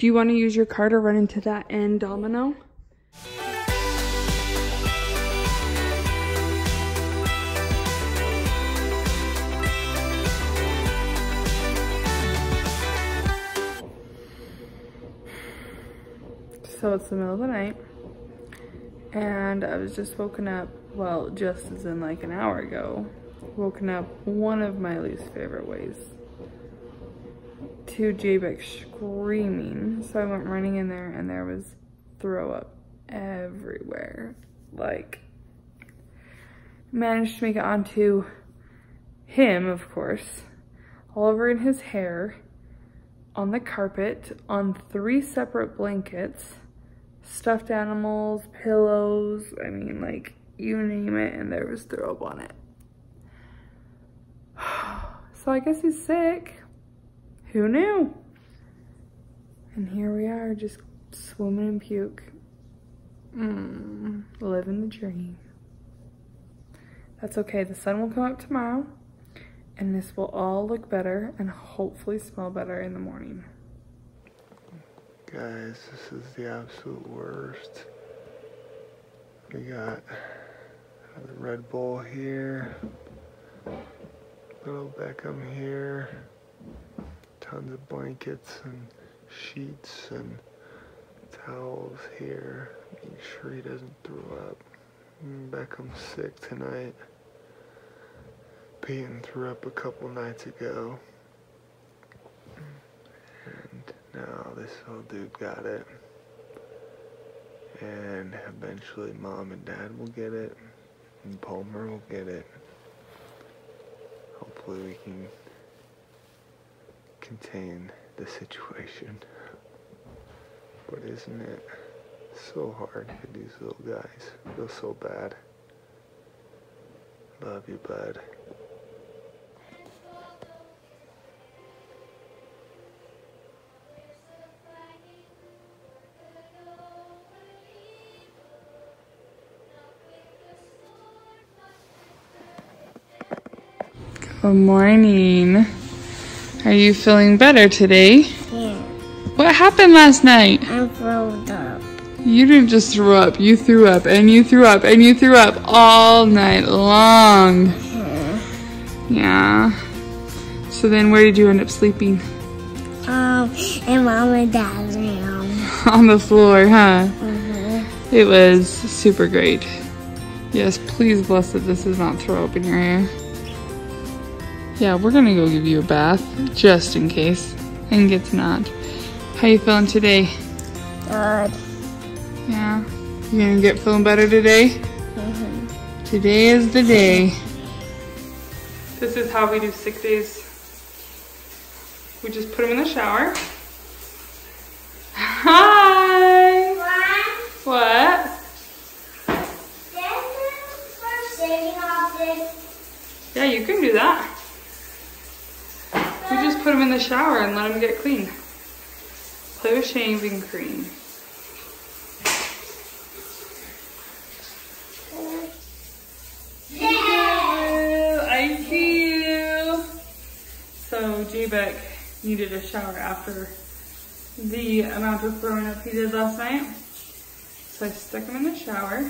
Do you want to use your car to run into that end domino? So it's the middle of the night and I was just woken up, well, just as in like an hour ago, woken up one of my least favorite ways, to J-Beck screaming. So I went running in there and there was throw up everywhere. Like, managed to make it onto him, of course, all over in his hair, on the carpet, on 3 separate blankets, stuffed animals, pillows, I mean, like, you name it, and there was throw up on it. So I guess he's sick. Who knew? And here we are, just swimming in puke. Living the dream. That's okay, the sun will come up tomorrow, and this will all look better and hopefully smell better in the morning. Guys, this is the absolute worst. We got the Red Bull here, little Beckam here. Tons of blankets and sheets and towels here. Make sure he doesn't throw up. Beckham's sick tonight. Paityn threw up a couple nights ago. And now this little dude got it. And eventually Mom and Dad will get it. And Palmer will get it. Hopefully we can contain the situation, but isn't it so hard for these little guys? I feel so bad. Love you, bud. Good morning. Are you feeling better today? Yeah. What happened last night? I threw up. You didn't just throw up. You threw up, and you threw up, and you threw up all night long. Yeah. So then where did you end up sleeping? In Mom and Dad's room. On the floor, huh? It was super great. Yes, please bless that this is not throw up in your hair. Yeah, we're gonna go give you a bath, just in case, and it's not. How you feeling today? Good. Yeah? You gonna get feeling better today? Today is the day. This is how we do sick days. We just put them in the shower. Hi! What? What? This is for shaving off this. Yeah, you can do that. We just put them in the shower and let them get clean. Play with shaving cream. Yeah. I see you. So J-Beck needed a shower after the amount of throwing up he did last night. So I stuck him in the shower,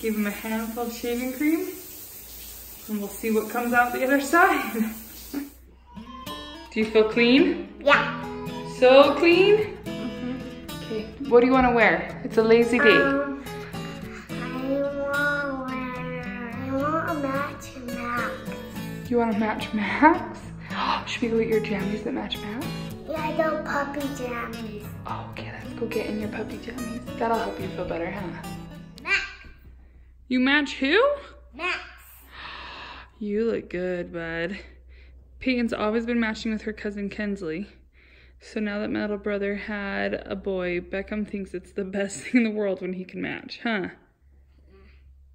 gave him a handful of shaving cream, and we'll see what comes out the other side. Do you feel clean? Yeah. So clean? Okay, what do you want to wear? It's a lazy day. I want a Match Max. You want a Match Max? Should we go get your jammies that match Max? Yeah, I got puppy jammies. Oh, okay, let's go get in your puppy jammies. That'll help you feel better, huh? Max. You match who? Max. You look good, bud. Peyton's always been matching with her cousin Kensley. So now that my little brother had a boy, Beckam thinks it's the best thing in the world when he can match, huh?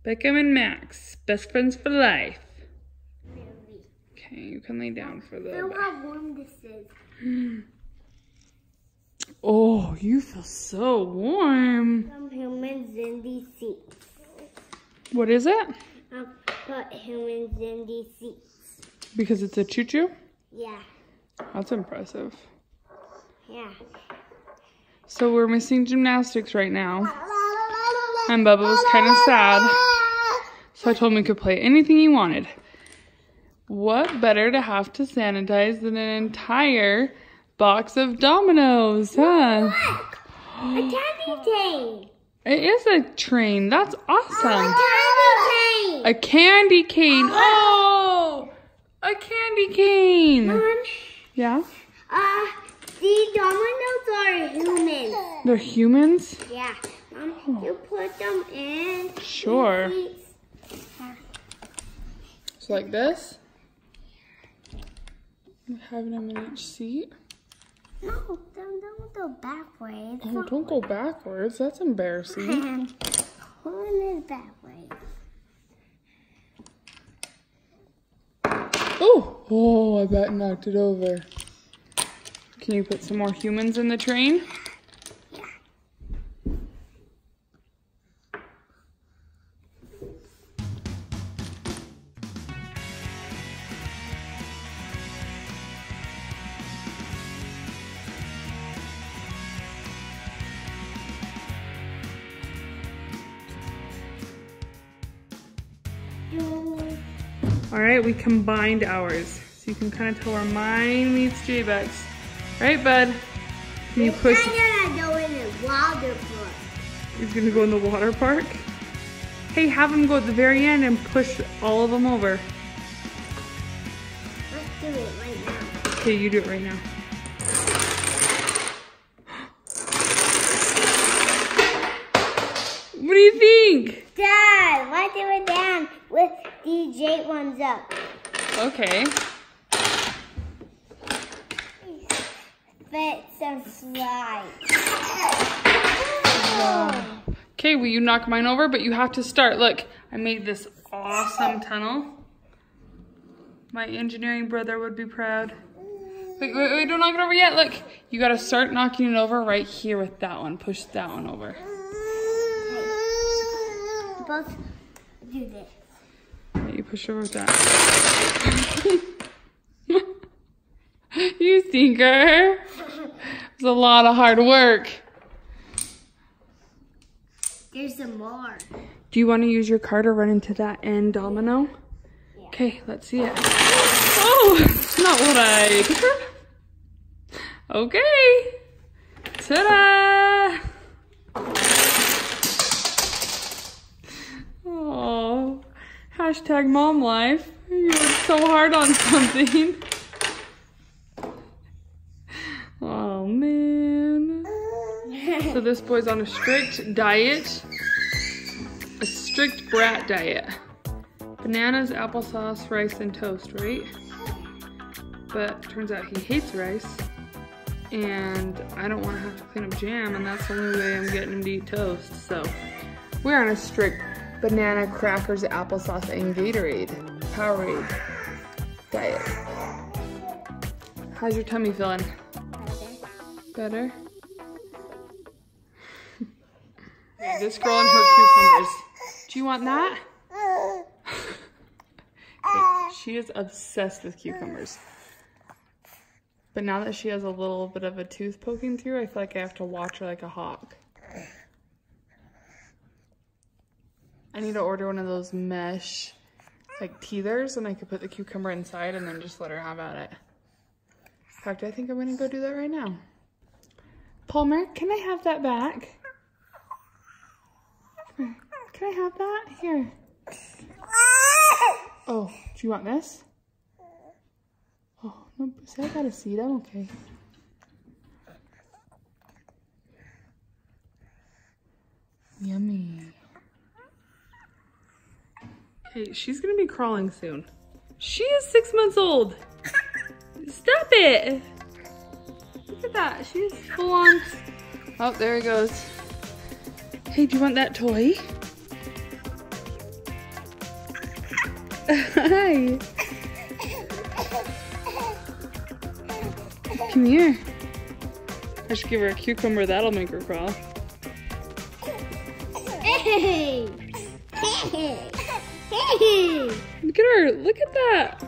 Beckam and Max, best friends for life. Okay, you can lay down for a little bit. How warm this is. Oh, you feel so warm. Some humans in these seats. What is it? I put humans in these seats. Because it's a choo-choo? Yeah. That's impressive. Yeah. So we're missing gymnastics right now. And Bubba was kind of sad. So I told him we could play anything he wanted. What better to have to sanitize than an entire box of dominoes, huh? Look, a candy cane. It is a train. That's awesome. Oh, a candy cane. A candy cane. Oh, a candy cane. Mom. Yeah? These dominoes are humans. They're humans? Yeah. Mom, you put them in. Sure. So like this? Having them in each seat? No, don't go backwards. Oh, don't go backwards. That's embarrassing. Hold it backwards. Oh, I bet knocked it over. Can you put some more humans in the train? Yeah. All right, we combined ours. So you can kind of tell where mine meets J-Beck's. All right, bud. Can you push? I'm gonna go in the water park. He's gonna go in the water park? Hey, have him go at the very end and push all of them over. Let's do it right now. Okay, you do it right now. What do you think? Dad, why do it down with the J ones up? Okay. But some slide. Okay, will you knock mine over? But you have to start. Look, I made this awesome tunnel. My engineering brother would be proud. Wait, don't knock it over yet. Look, you gotta start knocking it over right here with that one. Push that one over. Both do this. Yeah, you push over with that. You stinker. It's a lot of hard work. There's some more. Do you want to use your car to run into that end domino? Yeah. Okay, let's see it. Oh, not what I... Okay. Ta-da! Oh, hashtag mom life. You worked so hard on something. Oh, man. So this boy's on a strict diet. A strict brat diet. Bananas, applesauce, rice, and toast, right? But turns out he hates rice. And I don't want to have to clean up jam, and that's the only way I'm getting him to eat toast. So we're on a strict banana, crackers, applesauce, and Gatorade, Powerade diet. How's your tummy feeling? Better. This girl and her cucumbers. Do you want that? Okay, she is obsessed with cucumbers. But now that she has a little bit of a tooth poking through, I feel like I have to watch her like a hawk. I need to order one of those mesh like teethers, and I could put the cucumber inside and then just let her have at it. In fact, I think I'm gonna go do that right now. Palmer, can I have that back? Can I have that? Here. Oh, do you want this? Oh, no, see, I got a seat. I'm okay. Yummy. Okay, she's gonna be crawling soon. She is 6 months old. Stop it. Look at that, she's full on. Oh, there it goes. Hey, do you want that toy? Hi. Come here. I should give her a cucumber, that'll make her crawl. Hey! Hey! Hey! Look at her, look at that.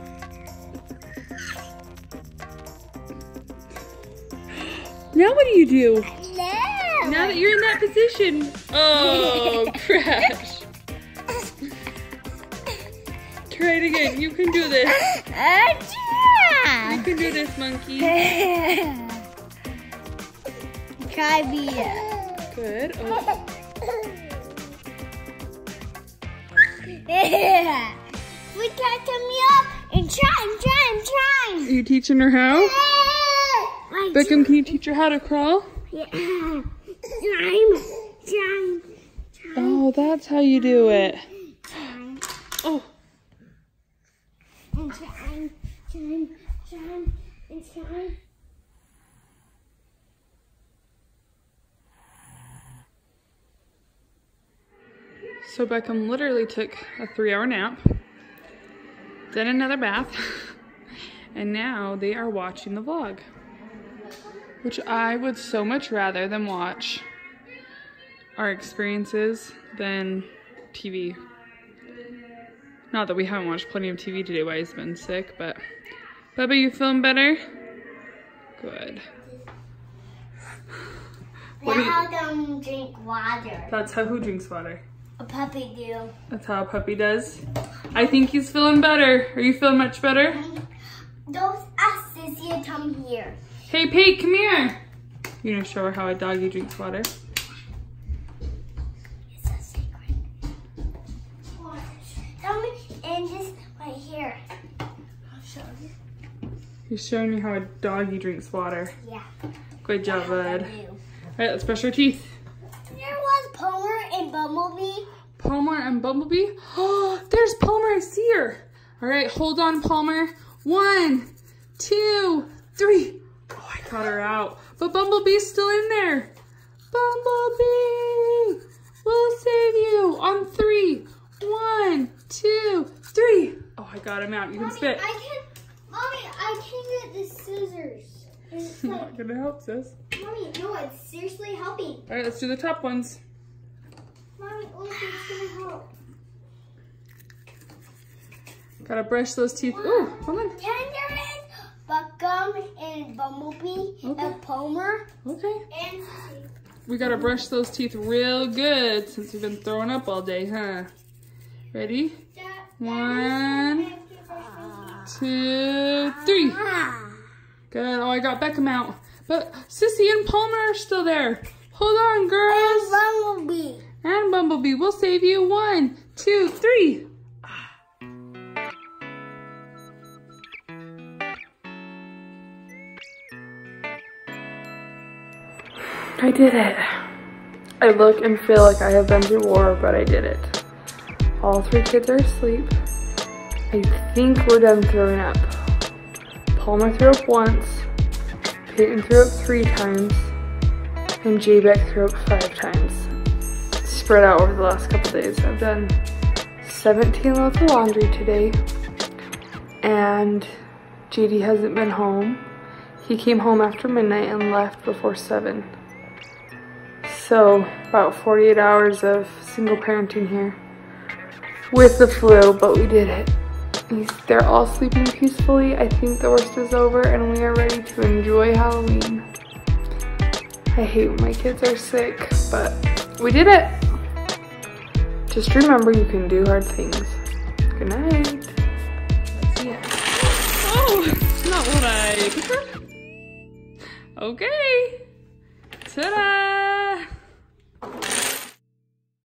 Now what do you do? Hello. Now that you're in that position. Oh, crash. Try it again. You can do this. You can do this, monkey. Try me. Good. Oh. Yeah. We can't come up and try. Are you teaching her how? Yeah. Beckam, can you teach her how to crawl? Yeah. Trying. Oh, that's how you do it. Oh. And trying. So Beckam literally took a 3-hour nap, then another bath, and now they are watching the vlog, which I would so much rather than watch our experiences than TV. Not that we haven't watched plenty of TV today while he's been sick, but Bubba, you feeling better? Good. Now them drink water. That's how who drinks water? A puppy do. That's how a puppy does. I think he's feeling better. Are you feeling much better? Those asses here, come here. Hey, Pete, come here. You're gonna show her how a doggy drinks water. It's a sacred water. Tell me, and this right here. I'll show you. He's showing you how a doggy drinks water. Yeah. Good job, bud. All right, let's brush our teeth. Palmer and Bumblebee. Palmer and Bumblebee? Oh, there's Palmer. I see her. All right, hold on, Palmer. 1, 2, 3. Oh, I got her out. But Bumblebee's still in there. Bumblebee, we'll save you. On 3. 1, 2, 3. Oh, I got him out. You can spit. Mommy, I can get the scissors. It's like... not going to help, sis. Mommy, no, it's seriously helping. All right, let's do the top ones. Gotta brush those teeth. Ooh, hold on. Tenderman, Beckam, and Bumblebee, and Palmer. Okay. And we gotta brush those teeth real good since we've been throwing up all day, huh? Ready? 1, 2, 3. Good. Oh, I got Beckam out. But Sissy and Palmer are still there. Hold on, girls. And Bumblebee. And Bumblebee, we'll save you. 1, 2, 3. I did it. I look and feel like I have been through war, but I did it. All 3 kids are asleep. I think we're done throwing up. Palmer threw up once. Paityn threw up 3 times. And J-Beck threw up 5 times. Spread out over the last couple days. I've done 17 loads of laundry today, and JD hasn't been home. He came home after midnight and left before 7. So about 48 hours of single parenting here with the flu, but we did it. They're all sleeping peacefully. I think the worst is over and we are ready to enjoy Halloween. I hate when my kids are sick, but we did it. Just remember, you can do hard things. Good night. Yeah. Oh, not what I... Okay. Ta-da.